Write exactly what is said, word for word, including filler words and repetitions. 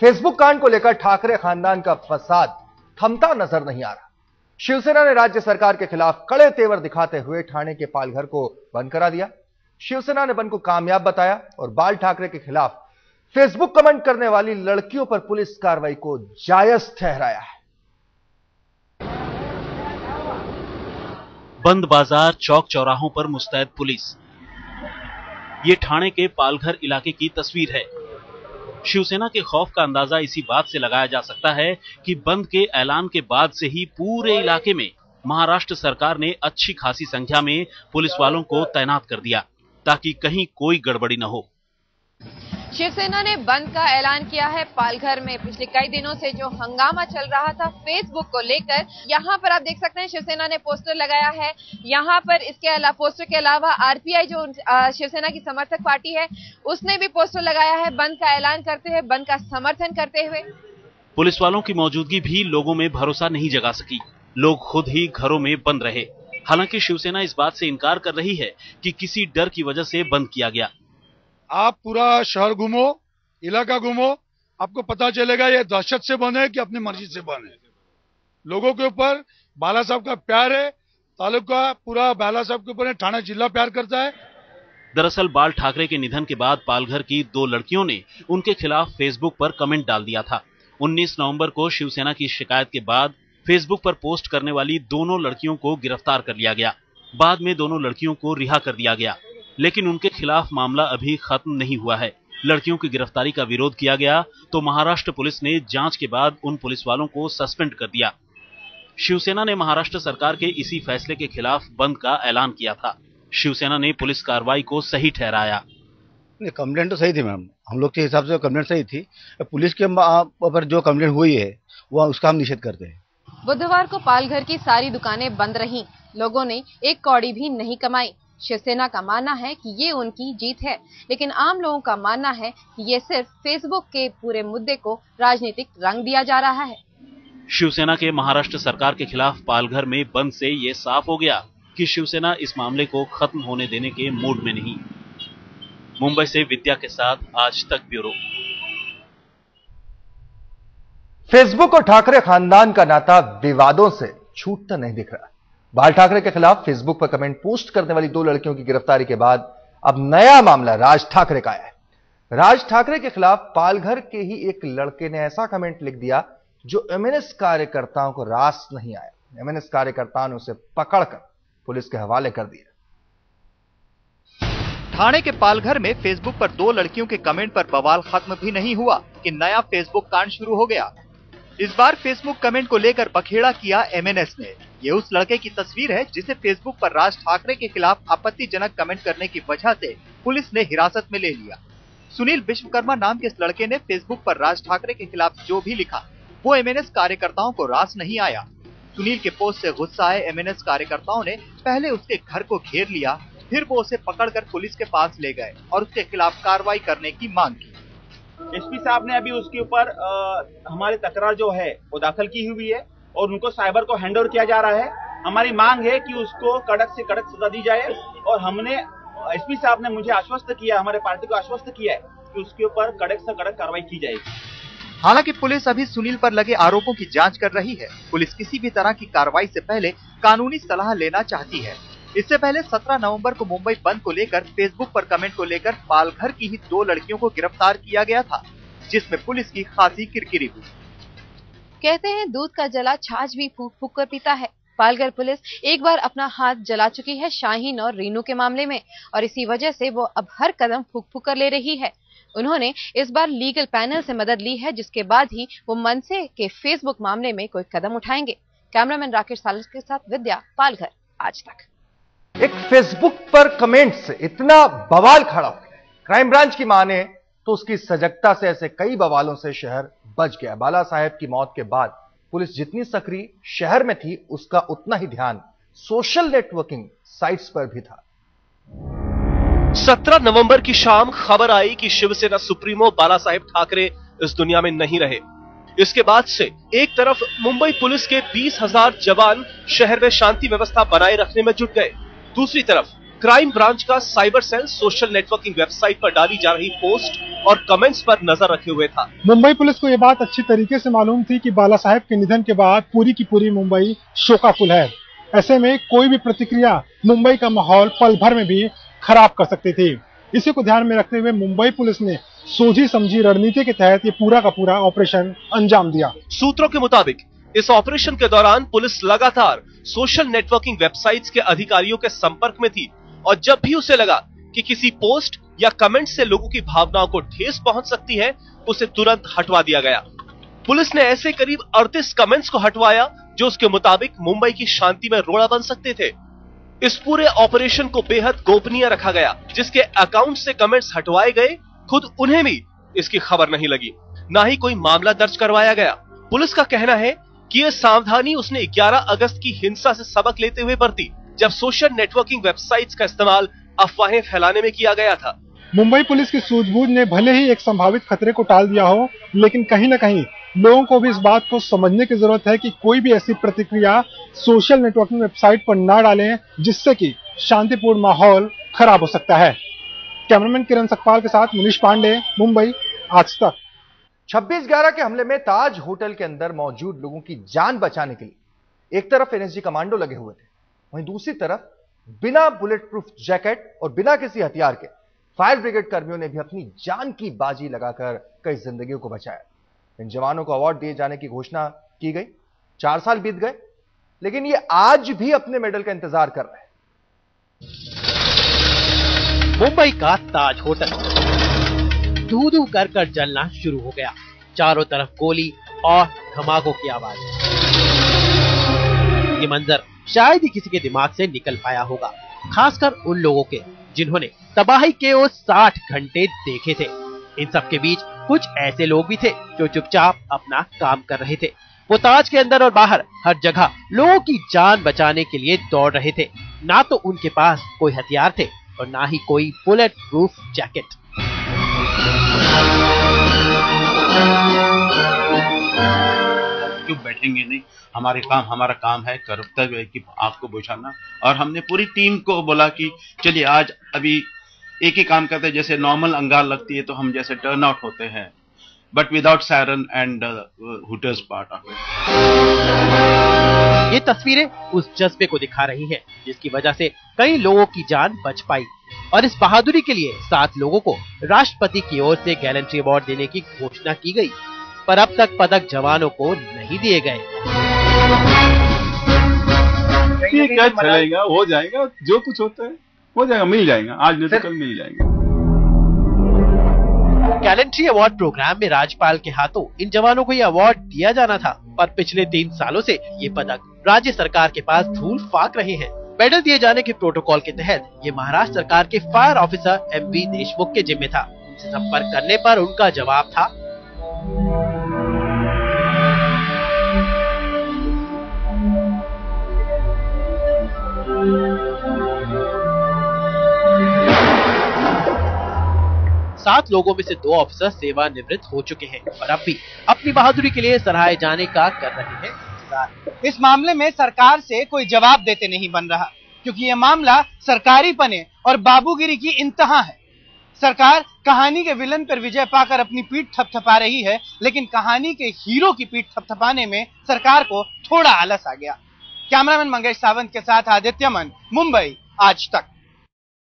Facebook कांड को लेकर ठाकरे खानदान का फसाद थमता नजर नहीं आ रहा। शिवसेना ने राज्य सरकार के खिलाफ कड़े तेवर दिखाते हुए ठाणे के पालघर को बंद करा दिया। शिवसेना ने बंद को कामयाब बताया और बाल ठाकरे के खिलाफ फेसबुक कमेंट करने वाली लड़कियों पर पुलिस कार्रवाई को जायज ठहराया है। बंद बाजार, चौक चौराहों पर मुस्तैद पुलिस, ये ठाणे के पालघर इलाके की तस्वीर है। शिवसेना के खौफ का अंदाजा इसी बात से लगाया जा सकता है कि बंद के ऐलान के बाद से ही पूरे इलाके में महाराष्ट्र सरकार ने अच्छी खासी संख्या में पुलिस वालों को तैनात कर दिया ताकि कहीं कोई गड़बड़ी न हो। शिवसेना ने बंद का ऐलान किया है। पालघर में पिछले कई दिनों से जो हंगामा चल रहा था फेसबुक को लेकर, यहाँ पर आप देख सकते हैं शिवसेना ने पोस्टर लगाया है। यहाँ पर इसके अलावा पोस्टर के अलावा आरपीआई जो शिवसेना की समर्थक पार्टी है उसने भी पोस्टर लगाया है बंद का ऐलान करते हुए, बंद का समर्थन करते हुए। पुलिस वालों की मौजूदगी भी लोगों में भरोसा नहीं जगा सकी, लोग खुद ही घरों में बंद रहे। हालांकि शिवसेना इस बात से इनकार कर रही है कि किसी डर की वजह से बंद किया गया। आप पूरा शहर घूमो, इलाका घूमो, आपको पता चलेगा ये दहशत से बंद है कि अपनी मर्जी से बंद है। लोगों के ऊपर बाला साहब का प्यार है, तालुका पूरा बाला साहब के ऊपर है, ठाणे जिला प्यार करता है। दरअसल बाल ठाकरे के निधन के बाद पालघर की दो लड़कियों ने उनके खिलाफ फेसबुक पर कमेंट डाल दिया था। उन्नीस नवंबर को शिवसेना की शिकायत के बाद फेसबुक पर पोस्ट करने वाली दोनों लड़कियों को गिरफ्तार कर लिया गया। बाद में दोनों लड़कियों को रिहा कर दिया गया, लेकिन उनके खिलाफ मामला अभी खत्म नहीं हुआ है। लड़कियों की गिरफ्तारी का विरोध किया गया तो महाराष्ट्र पुलिस ने जांच के बाद उन पुलिस वालों को सस्पेंड कर दिया। शिवसेना ने महाराष्ट्र सरकार के इसी फैसले के खिलाफ बंद का ऐलान किया था। शिवसेना ने पुलिस कार्रवाई को सही ठहराया। नहीं, कंप्लेंट तो सही थी मैम, हम लोग के हिसाब से कंप्लेंट सही थी। पुलिस के ऊपर जो कंप्लेंट हुई है वह उसका हम निषेध करते हैं। बुधवार को पालघर की सारी दुकानें बंद रही, लोगों ने एक कौड़ी भी नहीं कमाई। शिवसेना का मानना है कि ये उनकी जीत है, लेकिन आम लोगों का मानना है कि ये सिर्फ फेसबुक के पूरे मुद्दे को राजनीतिक रंग दिया जा रहा है। शिवसेना के महाराष्ट्र सरकार के खिलाफ पालघर में बंद से ये साफ हो गया कि शिवसेना इस मामले को खत्म होने देने के मूड में नहीं। मुंबई से विद्या के साथ आज तक ब्यूरो। फेसबुक और ठाकरे खानदान का नाता विवादों से छूटता नहीं दिख रहा। बाल ठाकरे के खिलाफ फेसबुक पर कमेंट पोस्ट करने वाली दो लड़कियों की गिरफ्तारी के बाद अब नया मामला राज ठाकरे का आया है। राज ठाकरे के खिलाफ पालघर के ही एक लड़के ने ऐसा कमेंट लिख दिया जो एम एन एस कार्यकर्ताओं को रास नहीं आया। एम एन एस कार्यकर्ताओं ने उसे पकड़कर पुलिस के हवाले कर दिया। ठाणे के पालघर में फेसबुक पर दो लड़कियों के कमेंट पर बवाल खत्म भी नहीं हुआ कि नया फेसबुक कांड शुरू हो गया। इस बार फेसबुक कमेंट को लेकर बखेड़ा किया एम एन एस ने। ये उस लड़के की तस्वीर है जिसे फेसबुक पर राज ठाकरे के खिलाफ आपत्तिजनक कमेंट करने की वजह से पुलिस ने हिरासत में ले लिया। सुनील विश्वकर्मा नाम के इस लड़के ने फेसबुक पर राज ठाकरे के खिलाफ जो भी लिखा वो एम एन एस कार्यकर्ताओं को रास नहीं आया। सुनील के पोस्ट से गुस्सा आए एम एन एस कार्यकर्ताओं ने पहले उसके घर को घेर लिया, फिर वो उसे पकड़कर पुलिस के पास ले गए और उसके खिलाफ कार्रवाई करने की मांग की। एस पी साहब ने अभी उसके ऊपर हमारी तकरार जो है वो दाखिल की हुई है और उनको साइबर को हैंड ओवर किया जा रहा है। हमारी मांग है कि उसको कड़क से कड़क सजा दी जाए और हमने एस पी साहब ने मुझे आश्वस्त किया, हमारे पार्टी को आश्वस्त किया है कि उसके ऊपर कड़क से कड़क कार्रवाई की जाएगी। हालांकि पुलिस अभी सुनील पर लगे आरोपों की जांच कर रही है। पुलिस किसी भी तरह की कार्रवाई से पहले कानूनी सलाह लेना चाहती है। इससे पहले सत्रह नवंबर को मुंबई बंद को लेकर फेसबुक पर कमेंट को लेकर पालघर की ही दो लड़कियों को गिरफ्तार किया गया था, जिसमें पुलिस की खासी किरकिरी हुई। कहते हैं दूध का जला छाछ भी फूक फूक कर पीता है। पालघर पुलिस एक बार अपना हाथ जला चुकी है शाहीन और रीनू के मामले में और इसी वजह से वो अब हर कदम फूक फूक कर ले रही है। उन्होंने इस बार लीगल पैनल से मदद ली है, जिसके बाद ही वो मनसे के फेसबुक मामले में कोई कदम उठाएंगे। कैमरामैन राकेश सालस के साथ विद्या, पालघर, आज तक। एक फेसबुक पर कमेंट से इतना बवाल खड़ा हो गया। क्राइम ब्रांच की माने तो उसकी सजगता से ऐसे कई बवालों से शहर बच गया। बाला साहब की मौत के बाद पुलिस जितनी सक्रिय शहर में थी उसका उतना ही ध्यान सोशल नेटवर्किंग साइट्स पर भी था। सत्रह नवंबर की शाम खबर आई कि शिवसेना सुप्रीमो बाला साहेब ठाकरे इस दुनिया में नहीं रहे। इसके बाद से एक तरफ मुंबई पुलिस के बीस हजार जवान शहर में शांति व्यवस्था बनाए रखने में जुट गए, दूसरी तरफ क्राइम ब्रांच का cyber cell social networking website पर डाली जा रही पोस्ट और कमेंट्स पर नजर रखे हुए था। मुंबई पुलिस को ये बात अच्छी तरीके से मालूम थी कि बाला साहब के निधन के बाद पूरी की पूरी मुंबई शोकाकुल है। ऐसे में कोई भी प्रतिक्रिया मुंबई का माहौल पल भर में भी खराब कर सकती थी। इसी को ध्यान में रखते हुए मुंबई पुलिस ने सोझी समझी रणनीति के तहत ये पूरा का पूरा ऑपरेशन अंजाम दिया। सूत्रों के मुताबिक इस ऑपरेशन के दौरान पुलिस लगातार सोशल नेटवर्किंग वेबसाइट्स के अधिकारियों के संपर्क में थी और जब भी उसे लगा कि किसी पोस्ट या कमेंट से लोगों की भावनाओं को ठेस पहुंच सकती है, उसे तुरंत हटवा दिया गया। पुलिस ने ऐसे करीब अड़तीस कमेंट्स को हटवाया जो उसके मुताबिक मुंबई की शांति में रोड़ा बन सकते थे। इस पूरे ऑपरेशन को बेहद गोपनीय रखा गया। जिसके अकाउंट से कमेंट्स हटवाए गए, खुद उन्हें भी इसकी खबर नहीं लगी, ना ही कोई मामला दर्ज करवाया गया। पुलिस का कहना है कि यह सावधानी उसने ग्यारह अगस्त की हिंसा से सबक लेते हुए बरती, जब सोशल नेटवर्किंग वेबसाइट्स का इस्तेमाल अफवाहें फैलाने में किया गया था। मुंबई पुलिस की सूझबूझ ने भले ही एक संभावित खतरे को टाल दिया हो, लेकिन कहीं न कहीं लोगों को भी इस बात को समझने की जरूरत है कि कोई भी ऐसी प्रतिक्रिया सोशल नेटवर्किंग वेबसाइट पर ना डालें, जिससे कि शांतिपूर्ण माहौल खराब हो सकता है। कैमरामैन किरण सकपाल के साथ मुनीष पांडे, मुंबई, आज तक। छब्बीस ग्यारह के हमले में ताज होटल के अंदर मौजूद लोगों की जान बचाने के लिए एक तरफ एनएसजी कमांडो लगे हुए थे, वहीं दूसरी तरफ बिना बुलेट प्रूफ जैकेट और बिना किसी हथियार के फायर ब्रिगेड कर्मियों ने भी अपनी जान की बाजी लगाकर कई जिंदगियों को बचाया। इन जवानों को अवार्ड दिए जाने की घोषणा की गई। चार साल बीत गए, लेकिन ये आज भी अपने मेडल का इंतजार कर रहे हैं। मुंबई का ताज होटल धू धू कर कर जलना शुरू हो गया। चारों तरफ गोली और धमाकों की आवाज। ये मंजर शायद ही किसी के दिमाग से निकल पाया होगा, खासकर उन लोगों के जिन्होंने तबाही के वो साठ घंटे देखे थे। इन सब के बीच कुछ ऐसे लोग भी थे जो चुपचाप अपना काम कर रहे थे। वो ताज के अंदर और बाहर हर जगह लोगों की जान बचाने के लिए दौड़ रहे थे। ना तो उनके पास कोई हथियार थे और ना ही कोई बुलेट प्रूफ जैकेट। क्यों बैठेंगे नहीं, हमारे काम हमारा काम है, कर्तव्य है कि आपको बुझाना। और हमने पूरी टीम को बोला कि चलिए आज अभी एक ही काम करते हैं। जैसे नॉर्मल अंगार लगती है तो हम जैसे टर्न आउट होते हैं, but without siren and hooters part of it. ये तस्वीरें उस जज्बे को दिखा रही हैं, जिसकी वजह से कई लोगों की जान बच पाई। और इस बहादुरी के लिए सात लोगों को राष्ट्रपति की ओर से गैलेंट्री अवार्ड देने की घोषणा की गई, पर अब तक पदक जवानों को नहीं दिए गए। क्या चलेगा, हो जाएगा, जो कुछ होता है हो जाएगा, मिल जाएगा, आज नहीं तो कल मिल जाएगा। गैलेंट्री अवार्ड प्रोग्राम में राज्यपाल के हाथों इन जवानों को ये अवार्ड दिया जाना था, पर पिछले तीन सालों से ये पदक राज्य सरकार के पास धूल फाक रहे हैं। मेडल दिए जाने के प्रोटोकॉल के तहत ये महाराष्ट्र सरकार के fire officer M V Deshmukh के जिम्मे था। उनसे संपर्क करने पर उनका जवाब था, सात लोगों में से दो ऑफिसर सेवानिवृत्त हो चुके हैं और अब भी अपनी बहादुरी के लिए सराहे जाने का कर रहे हैं। इस मामले में सरकार से कोई जवाब देते नहीं बन रहा, क्योंकि ये मामला सरकारी पने और बाबूगिरी की इंतहा है। सरकार कहानी के विलन पर विजय पाकर अपनी पीठ थपथपा रही है, लेकिन कहानी के हीरो की पीठ थपथपाने में सरकार को थोड़ा आलस आ गया। कैमरामैन मंगेश सावंत के साथ आदित्य मन, मुंबई, आज तक।